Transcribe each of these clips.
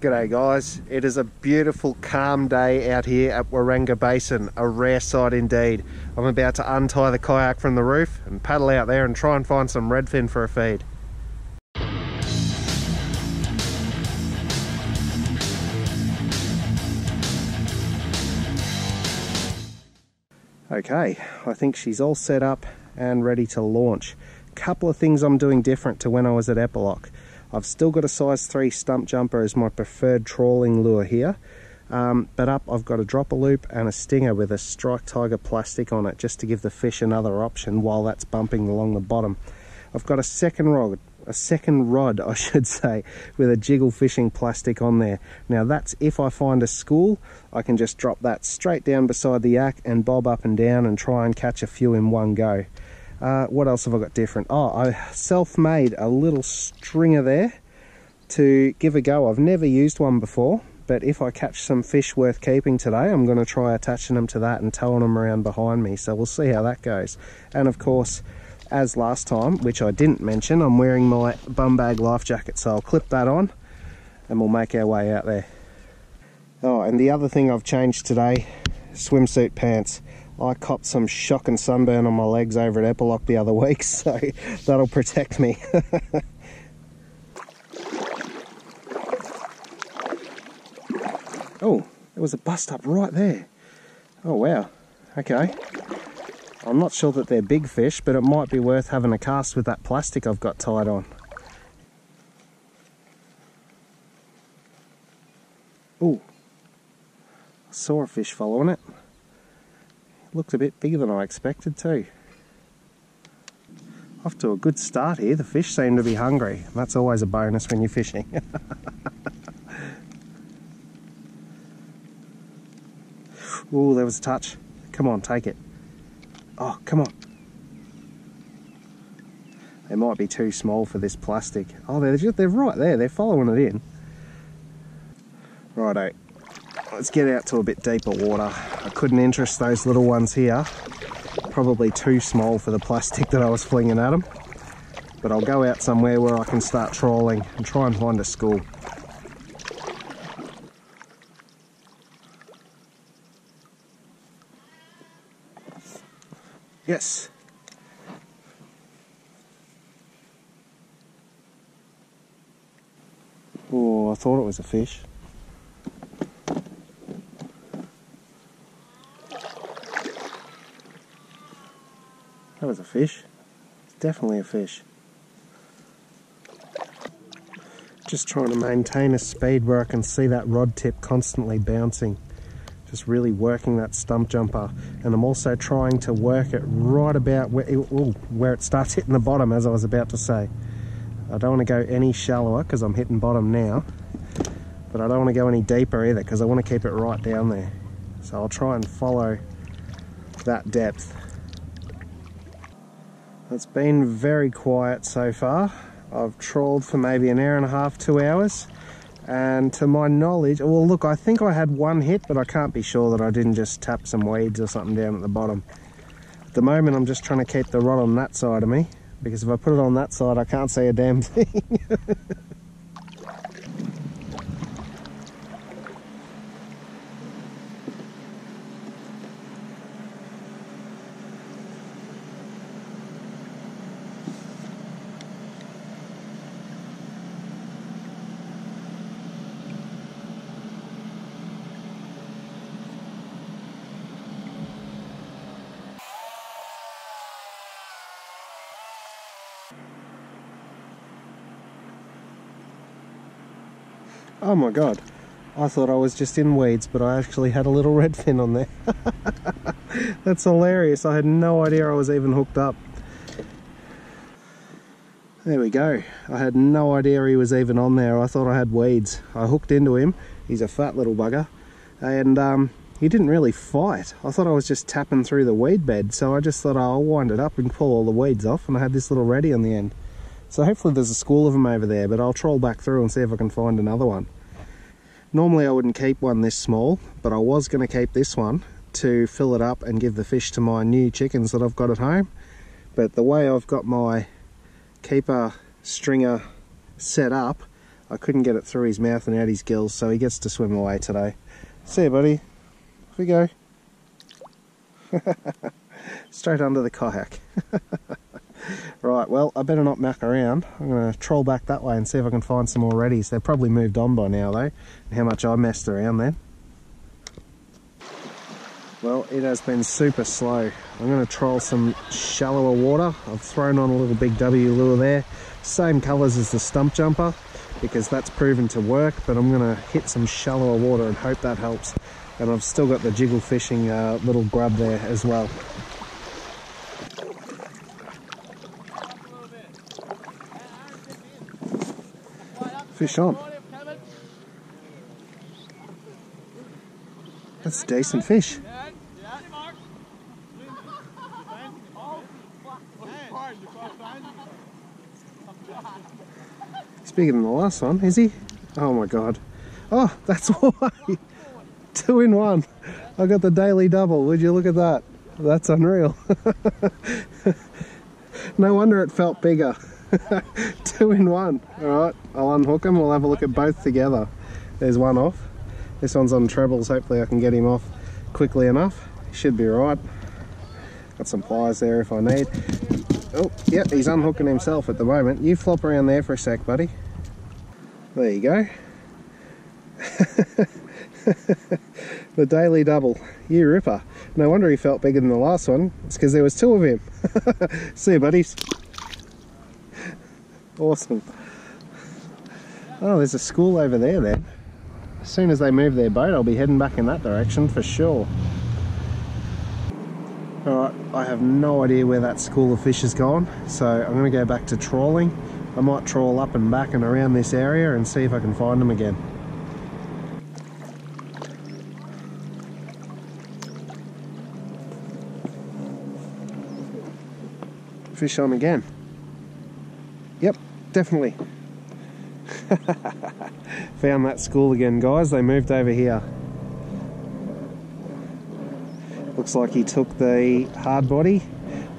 G'day guys, it is a beautiful calm day out here at Waranga Basin, a rare sight indeed. I'm about to untie the kayak from the roof and paddle out there and try and find some redfin for a feed. Okay, I think she's all set up and ready to launch. Couple of things I'm doing different to when I was at Eppalock. I've still got a size 3 stump jumper as my preferred trawling lure here, but up I've got a dropper loop and a stinger with a strike tiger plastic on it just to give the fish another option while that's bumping along the bottom. I've got a second rod I should say, with a jiggle fishing plastic on there. Now that's if I find a school, I can just drop that straight down beside the yak and bob up and down and try and catch a few in one go. What else have I got different? Oh, I self-made a little stringer there to give a go. I've never used one before, but if I catch some fish worth keeping today, I'm going to try attaching them to that and towing them around behind me. So we'll see how that goes. And of course, as last time, which I didn't mention, I'm wearing my bum bag life jacket. So I'll clip that on and we'll make our way out there. Oh, and the other thing I've changed today, swimsuit pants. I copped some shocking sunburn on my legs over at Eppalock the other week, so that'll protect me. Oh, there was a bust up right there. Oh wow, okay. I'm not sure that they're big fish, but it might be worth having a cast with that plastic I've got tied on. Oh, I saw a fish following it. Looked a bit bigger than I expected too. Off to a good start here. The fish seem to be hungry. That's always a bonus when you're fishing. Oh, there was a touch. Come on, take it. Oh, come on. They might be too small for this plastic. Oh, they're right there. They're following it in. Righto. Let's get out to a bit deeper water. I couldn't interest those little ones here. Probably too small for the plastic that I was flinging at them. But I'll go out somewhere where I can start trawling and try and find a school. Yes. Oh, I thought it was a fish. That was a fish. It's definitely a fish. Just trying to maintain a speed where I can see that rod tip constantly bouncing. Just really working that stump jumper. And I'm also trying to work it right about where it starts hitting the bottom, as I was about to say. I don't want to go any shallower because I'm hitting bottom now. But I don't want to go any deeper either because I want to keep it right down there. So I'll try and follow that depth. It's been very quiet so far. I've trawled for maybe an hour and a half, 2 hours. And to my knowledge, well look, I think I had one hit, but I can't be sure that I didn't just tap some weeds or something down at the bottom. At the moment, I'm just trying to keep the rod on that side of me, because if I put it on that side, I can't see a damn thing. Oh my god, I thought I was just in weeds, but I actually had a little redfin on there. That's hilarious, I had no idea I was even hooked up. There we go, I had no idea he was even on there, I thought I had weeds. I hooked into him, he's a fat little bugger, and he didn't really fight. I thought I was just tapping through the weed bed, so I just thought I'll wind it up and pull all the weeds off, and I had this little ready on the end. So hopefully there's a school of them over there, but I'll trawl back through and see if I can find another one. Normally I wouldn't keep one this small, but I was going to keep this one to fill it up and give the fish to my new chickens that I've got at home. But the way I've got my keeper stringer set up, I couldn't get it through his mouth and out his gills, so he gets to swim away today. See you, buddy. Off we go. Straight under the kayak. Right, well, I better not muck around. I'm going to troll back that way and see if I can find some more reddies. They've probably moved on by now, though, and how much I messed around then. Well, it has been super slow. I'm going to troll some shallower water. I've thrown on a little big W lure there. Same colours as the stump jumper, because that's proven to work, but I'm going to hit some shallower water and hope that helps. And I've still got the jiggle fishing little grub there as well. Fish on. That's a decent fish. He's bigger than the last one, is he? Oh my god. Oh, that's why. 2 in 1. I got the daily double. Would you look at that? That's unreal. No wonder it felt bigger. 2 in 1. Alright, I'll unhook him. We'll have a look at both together. There's one off. This one's on trebles. Hopefully I can get him off quickly enough. He should be right. Got some pliers there if I need. Oh, yeah, he's unhooking himself at the moment. You flop around there for a sec, buddy. There you go. The daily double. You ripper. No wonder he felt bigger than the last one. It's because there was 2 of him. See you, buddies. Awesome. Oh, there's a school over there then. As soon as they move their boat, I'll be heading back in that direction for sure. Alright, I have no idea where that school of fish has gone, so I'm going to go back to trawling. I might trawl up and back and around this area and see if I can find them again. Fish on again. Yep, definitely. Found that school again, guys. They moved over here. Looks like he took the hard body,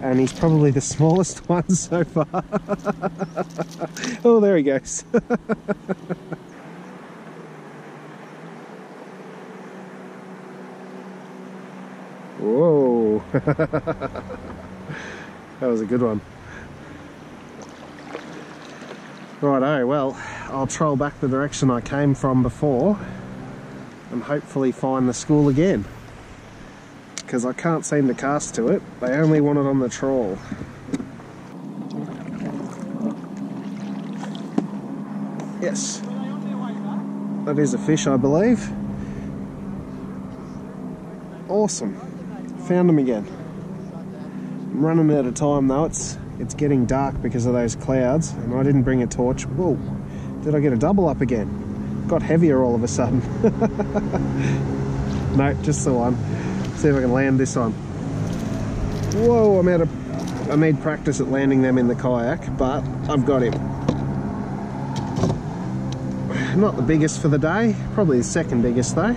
and he's probably the smallest one so far. Oh, there he goes. Whoa. That was a good one. Righto, well, I'll troll back the direction I came from before and hopefully find the school again, because I can't seem to cast to it. They only want it on the trawl. Yes, that is a fish, I believe. Awesome, found them again. I'm running out of time though. It's getting dark because of those clouds, and I didn't bring a torch. Whoa, did I get a double up again? Got heavier all of a sudden. No, just the one. See if I can land this one. Whoa, I made practice at landing them in the kayak, but I've got him. Not the biggest for the day, probably the second biggest though.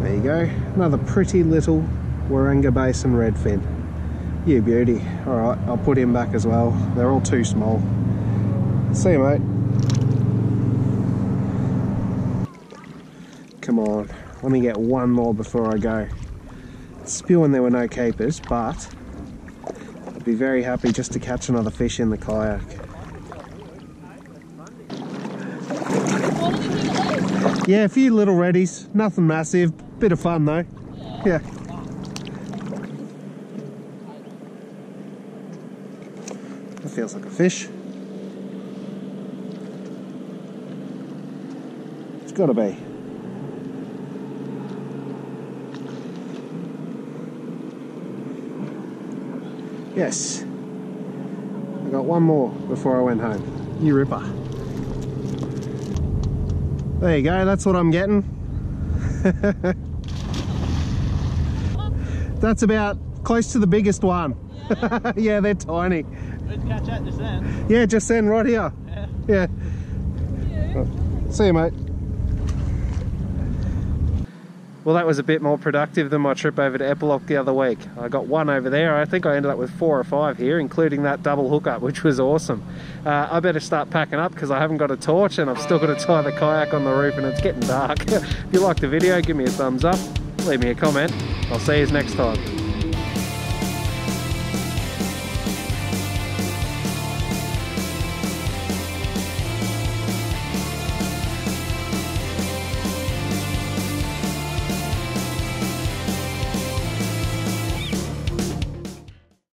There you go, another pretty little Waranga Basin redfin. You beauty. Alright, I'll put him back as well. They're all too small. See you, mate. Come on. Let me get one more before I go. It's spewing there were no keepers, but I'd be very happy just to catch another fish in the kayak. Yeah, a few little reddies. Nothing massive. Bit of fun, though. Yeah. Feels like a fish. It's gotta be. Yes. I got one more before I went home. You ripper. There you go, that's what I'm getting. That's about close to the biggest one. Yeah, yeah, they're tiny. Let's catch that just then. Yeah, just then, right here. Yeah. Yeah. See you, mate. Well, that was a bit more productive than my trip over to Eppalock the other week. I got one over there. I think I ended up with 4 or 5 here, including that double hookup, which was awesome. I better start packing up because I haven't got a torch and I've still got to tie the kayak on the roof and it's getting dark. If you liked the video, give me a thumbs up, leave me a comment. I'll see you next time.